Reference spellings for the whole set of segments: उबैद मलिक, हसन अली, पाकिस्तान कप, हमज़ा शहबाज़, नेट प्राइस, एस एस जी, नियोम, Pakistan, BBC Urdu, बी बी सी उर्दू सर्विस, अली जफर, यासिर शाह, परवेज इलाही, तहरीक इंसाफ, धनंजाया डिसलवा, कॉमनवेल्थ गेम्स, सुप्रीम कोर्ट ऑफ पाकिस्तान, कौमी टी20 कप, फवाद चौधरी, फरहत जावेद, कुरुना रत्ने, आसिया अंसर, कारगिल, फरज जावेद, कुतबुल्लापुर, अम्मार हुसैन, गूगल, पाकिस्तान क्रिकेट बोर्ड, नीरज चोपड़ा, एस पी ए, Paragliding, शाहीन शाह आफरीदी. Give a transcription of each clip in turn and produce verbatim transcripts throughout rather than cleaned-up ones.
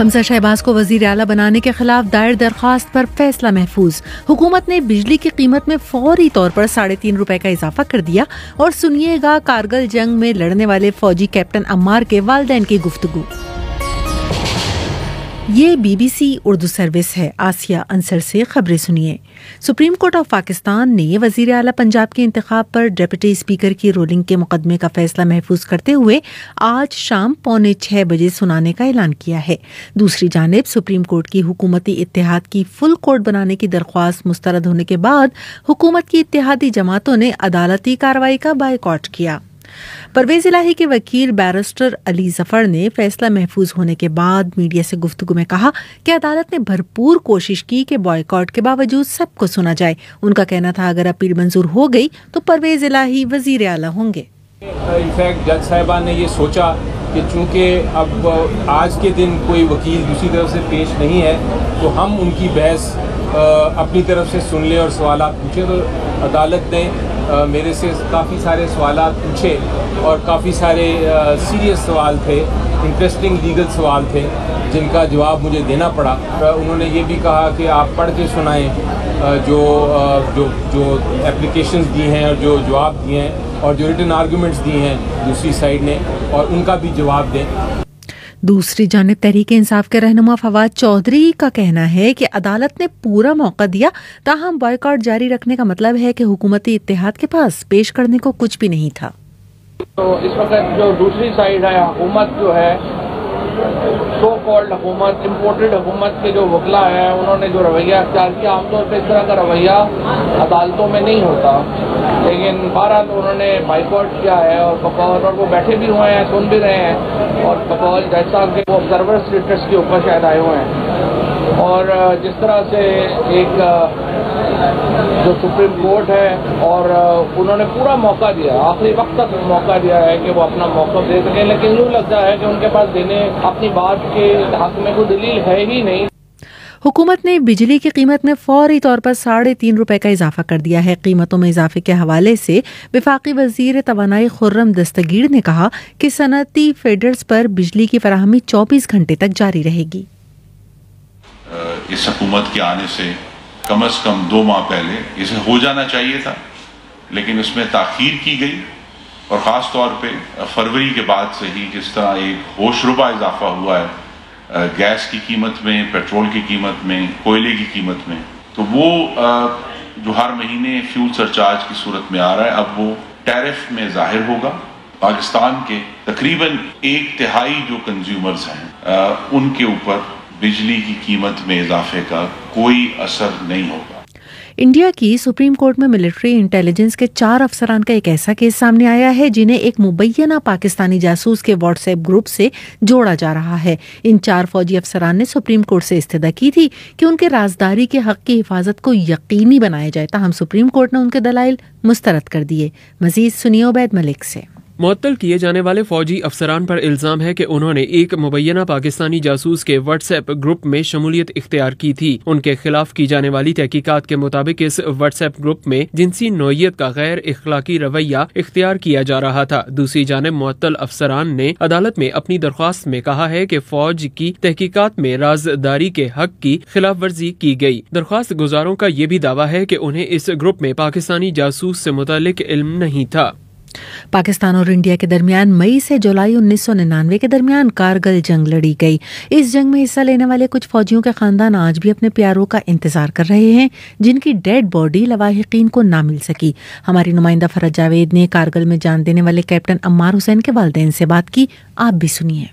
हमज़ा शहबाज़ को वज़ीर आला बनाने के खिलाफ दायर दरख्वास्त पर फैसला महफूज। हुकूमत ने बिजली की कीमत में फौरी तौर पर साढ़े तीन रुपए का इजाफा कर दिया। और सुनिएगा कारगिल जंग में लड़ने वाले फौजी कैप्टन अम्मार के वालिदैन की गुफ्तगू। ये बी बी सी उर्दू सर्विस है। आसिया अंसर से खबरें सुनिए। सुप्रीम कोर्ट ऑफ पाकिस्तान ने वज़ीर आला पंजाब के इंतखाब पर डिप्टी स्पीकर की रोलिंग के मुकदमे का फैसला महफूज करते हुए आज शाम पौने छह बजे सुनाने का ऐलान किया है। दूसरी जानिब सुप्रीम कोर्ट की हुकूमती इत्तेहाद की फुल कोर्ट बनाने की दरख्वास्त मुस्तरद होने के बाद हुकूमत की इत्तेहादी जमातों ने अदालती कार्रवाई का बायकॉट किया। परवेज इलाही के वकील बैरिस्टर अली जफर ने फैसला महफूज होने के बाद मीडिया से गुफ्तगू में कहा कि अदालत ने भरपूर कोशिश की कि बॉयकॉट के बावजूद सबको सुना जाए। उनका कहना था अगर अपील मंजूर हो गई तो परवेज इलाही वजीर आला होंगे। इनफैक्ट जज साहिबान ने ये सोचा कि चूँकि अब आज के दिन कोई वकील दूसरी तरफ से पेश नहीं है तो हम उनकी बहस अपनी तरफ से सुन लें और सवाल पूछें। तो अदालत ने Uh, मेरे से काफ़ी सारे सवाल पूछे और काफ़ी सारे सीरियस uh, सवाल थे, इंटरेस्टिंग लीगल सवाल थे जिनका जवाब मुझे देना पड़ा। उन्होंने ये भी कहा कि आप पढ़ के सुनाएं uh, जो uh, जो जो एप्लीकेशंस दी हैं और जो जवाब दिए हैं और जो रिटन आर्गूमेंट्स दिए हैं दूसरी साइड ने, और उनका भी जवाब दें। दूसरी जानिब तहरीक इंसाफ के रहनुमा फवाद चौधरी का कहना है कि अदालत ने पूरा मौका दिया, ताहम बॉयकॉट जारी रखने का मतलब है कि हुकूमती इत्तेहाद के पास पेश करने को कुछ भी नहीं था। तो इस वक्त जो दूसरी साइड है, हुकूमत जो है, सो कॉल्ड हुकूमत, इम्पोर्टेड हुकूमत के जो वकला है, उन्होंने जो रवैया अख्तियार किया, आमतौर पर इस तरह का रवैया अदालतों में नहीं होता, लेकिन बहरहाल उन्होंने बाइकॉट किया है। और बकौल और वो बैठे भी हुए हैं, सुन भी रहे हैं, और बकौल जज साहब के वो ऑब्जर्वर स्टेटस के ऊपर शायद आए हुए हैं। और जिस तरह से एक जो सुप्रीम कोर्ट है, और उन्होंने पूरा मौका दिया, आखिरी वक्त तक मौका दिया है कि वो अपना मौका दे सकें, लेकिन यूँ लगता है कि उनके पास देने अपनी बात के हक में कोई दलील है ही नहीं। हुकूमत ने बिजली की कीमत में फौरी तौर पर साढ़े तीन रुपए का इजाफा कर दिया है। कीमतों में इजाफे के हवाले से विफाकी वजीर तवानाई खुर्रम दस्तगीर ने कहा कि सनअती फीडर्स पर बिजली की फराहमी चौबीस घंटे तक जारी रहेगी। इस हुकूमत के आने से कम अज कम दो माह पहले इसे हो जाना चाहिए था, लेकिन इसमें ताखीर की गई। और ख़ास तौर पर फरवरी के बाद से ही जिस तरह एक होशरुबा इजाफा हुआ है गैस की कीमत में, पेट्रोल की कीमत में, कोयले की कीमत में, तो वो जो हर महीने फ्यूल सरचार्ज की सूरत में आ रहा है, अब वो टैरिफ में जाहिर होगा। पाकिस्तान के तकरीबन एक तिहाई जो कंज्यूमर्स हैं उनके ऊपर बिजली की कीमत में इजाफे का कोई असर नहीं होगा। इंडिया की सुप्रीम कोर्ट में मिलिट्री इंटेलिजेंस के चार अफसरान का एक ऐसा केस सामने आया है जिन्हें एक मुबैना पाकिस्तानी जासूस के व्हाट्सएप ग्रुप से जोड़ा जा रहा है। इन चार फौजी अफसरान ने सुप्रीम कोर्ट से इस्तदा की थी कि उनके राजदारी के हक की हिफाजत को यकीनी बनाया जाए, ताहम सुप्रीम कोर्ट ने उनके दलाइल मुस्तरद कर दिए। मजीद सुनिए उबैद मलिक से। मुअत्तल किए जाने वाले फौजी अफसरान पर इल्ज़ाम है कि उन्होंने एक मुबैना पाकिस्तानी जासूस के व्हाट्सएप ग्रुप में शमूलियत इख्तियार की थी। उनके खिलाफ की जाने वाली तहकीकात के मुताबिक इस व्हाट्सएप ग्रुप में जिनसी नौयत का गैर इखलाकी रवैया इख्तियार किया जा रहा था। दूसरी जानिब मुअत्तल अफसरान ने अदालत में अपनी दरख्वास्त में कहा है कि फौज की तहकीकात में राजदारी के हक की खिलाफ वर्जी की गयी। दरख्वास्त गुजारों का ये भी दावा है कि उन्हें इस ग्रुप में पाकिस्तानी जासूस से मुतालिक इल्म नहीं था। पाकिस्तान और इंडिया के दरमियान मई से जुलाई उन्नीस सौ निन्यानवे के दरमियान कारगिल जंग लड़ी गई। इस जंग में हिस्सा लेने वाले कुछ फौजियों के खानदान आज भी अपने प्यारों का इंतजार कर रहे हैं जिनकी डेड बॉडी लवाहिकीन को ना मिल सकी। हमारी नुमाइंदा फरज जावेद ने कारगिल में जान देने वाले कैप्टन अम्मार हुसैन के वालिदैन से बात की, आप भी सुनिए।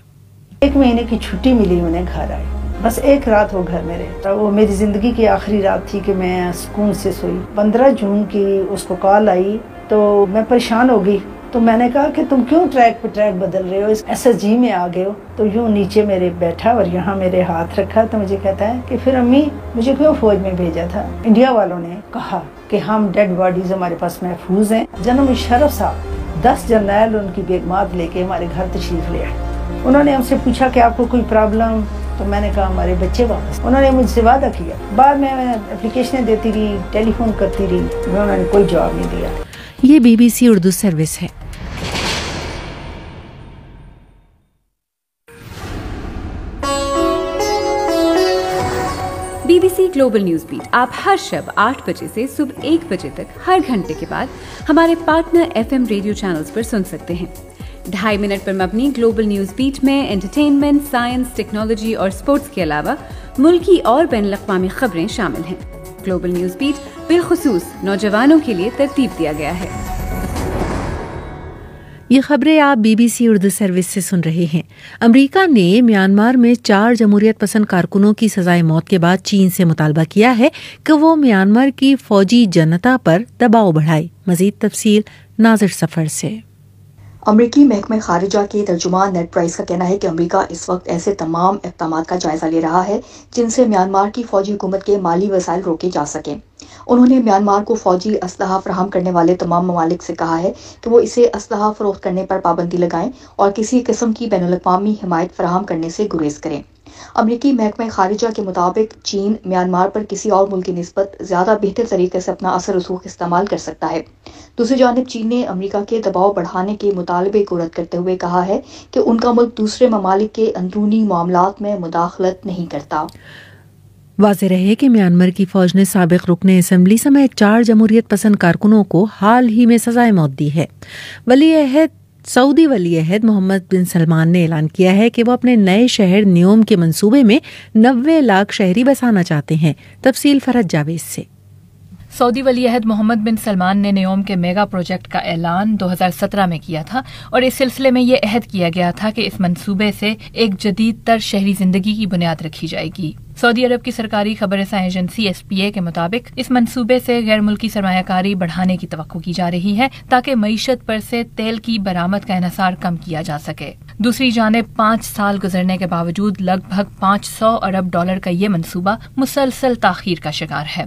एक महीने की छुट्टी मिली, उन्हें घर आए, बस एक रात वो घर में रहे। वो मेरी जिंदगी की आखिरी रात थी कि मैं सुकून से सोई। पंद्रह जून की उसको कॉल आई तो मैं परेशान हो गई, तो मैंने कहा कि तुम क्यों ट्रैक पे ट्रैक बदल रहे हो, इस एस एस जी में आ गए हो। तो यूँ नीचे मेरे बैठा और यहाँ मेरे हाथ रखा, तो मुझे कहता है कि फिर अम्मी मुझे क्यों फौज में भेजा था। इंडिया वालों ने कहा कि हम डेड बॉडीज हमारे पास महफूज हैं। जनाब मुशर्रफ साहब दस जर्नैल उनकी बेगमात लेके हमारे घर तशरीफ ले आए। उन्होंने हमसे पूछा कि आपको कोई प्रॉब्लम, तो मैंने कहा हमारे बच्चे वापस। उन्होंने मुझसे वादा किया, बाद में मैं एप्लीकेशन देती रही, टेलीफोन करती रही, उन्होंने कोई जवाब नहीं दिया। ये बी बी सी उर्दू सर्विस है। बीबीसी ग्लोबल न्यूज़ बीट आप हर शब आठ बजे से सुबह एक बजे तक हर घंटे के बाद हमारे पार्टनर एफएम रेडियो चैनल्स पर सुन सकते हैं। ढाई मिनट पर मबनी ग्लोबल न्यूज़ बीट में एंटरटेनमेंट, साइंस, टेक्नोलॉजी और स्पोर्ट्स के अलावा मुल्की और बैन अवी खबरें शामिल हैं। ग्लोबल न्यूज़ बीट बिलखुसूस नौजवानों के लिए तरतीब दिया गया है। ये खबरें आप बीबीसी उर्दू सर्विस से सुन रहे हैं। अमेरिका ने म्यांमार में चार जमहूरियत पसंद कारकुनों की सजाए मौत के बाद चीन से मुतालबा किया है कि वो म्यांमार की फौजी जनता पर दबाव बढ़ाए। मजीद तफसील नाजिर सफर से। अमरीकी महकमे खारिजा के तर्जुमान नेट प्राइस का कहना है कि अमरीका इस वक्त ऐसे तमाम इक़दाम का जायजा ले रहा है जिनसे म्यांमार की फौजी हुकूमत के माली वसाइल रोके जा सकें। उन्होंने म्यांमार को फौजी असलहा फराहम करने वाले तमाम ममालिक से कहा है कि वो इसे असलहा फरोख्त करने पर पाबंदी लगाएं और किसी किस्म की बैनुल-अक़वामी हिमायत फराहम करने से गुरेज करें। अमरीकी महकमे खारिजा के मुताबिक चीन म्यांमार पर किसी और मुल्क की निस्बत ज्यादा बेहतर तरीके से अपना असर रसूख इस्तेमाल कर सकता है। दूसरी जानब चीन ने अमरीका के दबाव बढ़ाने के मुतालबे को रद्द करते हुए कहा है कि उनका मुल्क दूसरे ममालिक के अंदरूनी मामलात में मुदाखलत नहीं करता। वाज़ेह रहे कि म्यांमार की फौज ने साबिक रुकने असम्बली समेत चार जमहूरियत पसंद कारकुनों को हाल ही में सजाए मौत दी है। वली अहद सऊदी वली अहद मोहम्मद बिन सलमान ने ऐलान किया है कि वो अपने नए शहर नियोम के मंसूबे में नब्बे लाख शहरी बसाना चाहते हैं। तफसील फरहत जावेद से। सऊदी वली अहद मोहम्मद बिन सलमान ने नियोम के मेगा प्रोजेक्ट का ऐलान दो हज़ार सत्रह में किया था और इस सिलसिले में यह अहद किया गया था कि इस मंसूबे से एक जदीद तर शहरी जिंदगी की बुनियाद रखी जाएगी। सऊदी अरब की सरकारी खबरसां एजेंसी एस पी ए के मुताबिक इस मंसूबे से गैर मुल्की सरमायाकारी बढ़ाने की तवक्को की जा रही है ताकि मईशत पर से तेल की बरामद का इन्हसार कम किया जा सके। दूसरी जानिब पाँच साल गुजरने के बावजूद लगभग पाँच सौ अरब डॉलर का ये मंसूबा मुसलसल ताखीर का शिकार है।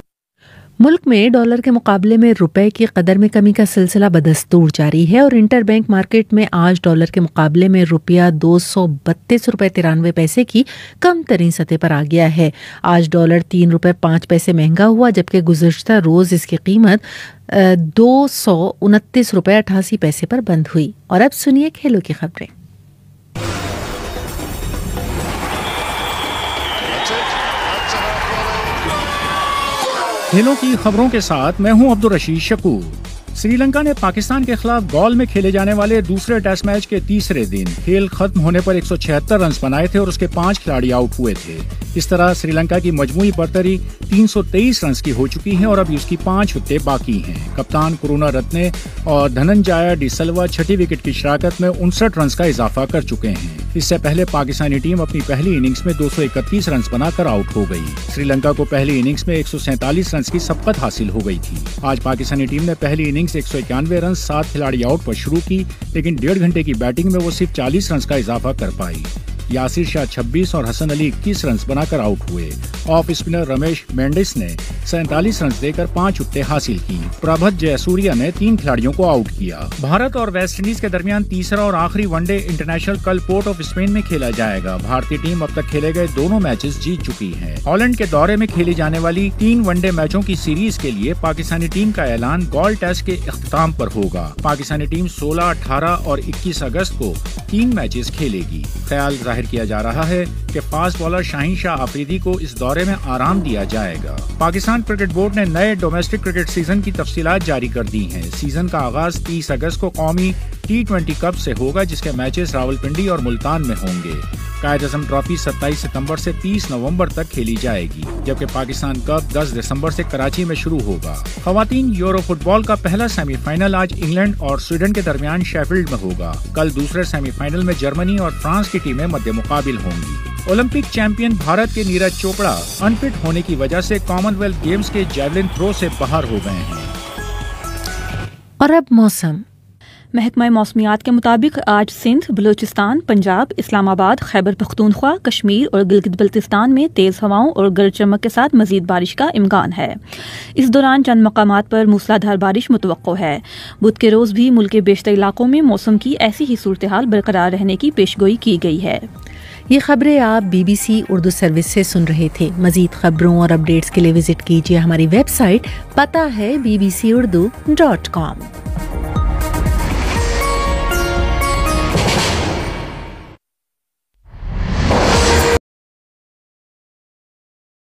मुल्क में डॉलर के मुकाबले में रुपए की कदर में कमी का सिलसिला बदस्तूर जारी है और इंटर बैंक मार्केट में आज डॉलर के मुकाबले में रुपया दो सौ बत्तीस रुपये तिरानवे पैसे की कम तरीन सतह पर आ गया है। आज डॉलर तीन रुपये पाँच पैसे महंगा हुआ जबकि गुज़श्ता रोज़ इसकी कीमत दो सौ उनतीस रुपये अठासी पैसे पर बंद हुई। और अब सुनिए खेलों की खबरें। खेलों की खबरों के साथ मैं हूं अब्दुल रशीद शकूर। श्रीलंका ने पाकिस्तान के खिलाफ गोल में खेले जाने वाले दूसरे टेस्ट मैच के तीसरे दिन खेल खत्म होने पर एक सौ छिहत्तर रन बनाए थे और उसके पांच खिलाड़ी आउट हुए थे। इस तरह श्रीलंका की मजमूई बर्तरी तीन सौ तेईस रन की हो चुकी है और अभी उसकी पांच विकेटें बाकी हैं। कप्तान कुरुना रत्ने और धनंजाया डिसलवा छठी विकेट की शराकत में उनसठ रन का इजाफा कर चुके हैं। इससे पहले पाकिस्तानी टीम अपनी पहली इनिंग्स में दो सौ इकतीस रन बनाकर आउट हो गई। श्रीलंका को पहली इनिंग्स में एक सौ सैंतालीस रन की शपथ हासिल हो गई थी। आज पाकिस्तानी टीम ने पहली इनिंग्स एक सौ इक्यानवे रन सात खिलाड़ी आउट पर शुरू की, लेकिन डेढ़ घंटे की बैटिंग में वो सिर्फ चालीस रन का इजाफा कर पाई। यासिर शाह छब्बीस और हसन अली इक्कीस रन बनाकर आउट हुए। ऑफ स्पिनर रमेश मैंडिस ने सैंतालीस रन देकर पाँच विकेटें हासिल की। प्रभात जयसूरिया ने तीन खिलाड़ियों को आउट किया। भारत और वेस्टइंडीज के दरमियान तीसरा और आखिरी वनडे इंटरनेशनल कल पोर्ट ऑफ स्पेन में खेला जाएगा। भारतीय टीम अब तक खेले गए दोनों मैचेस जीत चुकी है। हॉलैंड के दौरे में खेली जाने वाली तीन वनडे मैचों की सीरीज के लिए पाकिस्तानी टीम का ऐलान गोल टेस्ट के अख्ताम पर होगा। पाकिस्तानी टीम सोलह, अठारह और इक्कीस अगस्त को तीन मैचेस खेलेगी। ख्याल जाहिर किया जा रहा है कि फास्ट बॉलर शाहीन शाह आफरीदी को इस दौरे में आराम दिया जाएगा। पाकिस्तान क्रिकेट बोर्ड ने नए डोमेस्टिक क्रिकेट सीजन की तफसीलात जारी कर दी हैं। सीजन का आगाज तीस अगस्त को कौमी टी ट्वेंटी कप से होगा जिसके मैचेस रावलपिंडी और मुल्तान में होंगे। कायद-ए-आज़म ट्रॉफी सत्ताईस सितंबर से तीस नवंबर तक खेली जाएगी जबकि पाकिस्तान कप दस दिसंबर से कराची में शुरू होगा। खवातीन यूरो फुटबॉल का पहला सेमीफाइनल आज इंग्लैंड और स्वीडन के दरमियान शेफील्ड में होगा। कल दूसरे सेमीफाइनल में जर्मनी और फ्रांस की टीमें मध्य मुकाबिल होंगी। ओलंपिक चैंपियन भारत के नीरज चोपड़ा अनफिट होने की वजह से कॉमनवेल्थ गेम्स के जैवलिन थ्रो से बाहर हो गए हैं। और अब मौसम। महकमा मौसमियात के मुताबिक आज सिंध, बलूचिस्तान, पंजाब, इस्लामाबाद, खैबर पख्तूनख्वा, कश्मीर और गिलगित बल्तिस्तान में तेज़ हवाओं और गरज चमक के साथ मज़ीद बारिश का इम्कान है। इस दौरान चंद मकामात पर मूसलाधार बारिश मुतवक्को है। बुध के रोज़ भी मुल्क के बेशतर इलाकों में मौसम की ऐसी ही सूरत हाल बरकरार रहने की पेशगोई की गई है। ये खबरें आप बीबीसी उर्दू सर्विस से सुन रहे थे। मज़ीद खबरों और अपडेट्स के लिए विजिट कीजिए हमारी वेबसाइट। पता है B B C Urdu dot com.